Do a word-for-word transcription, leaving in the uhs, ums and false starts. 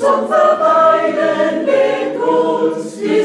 zum Verweilen mit uns.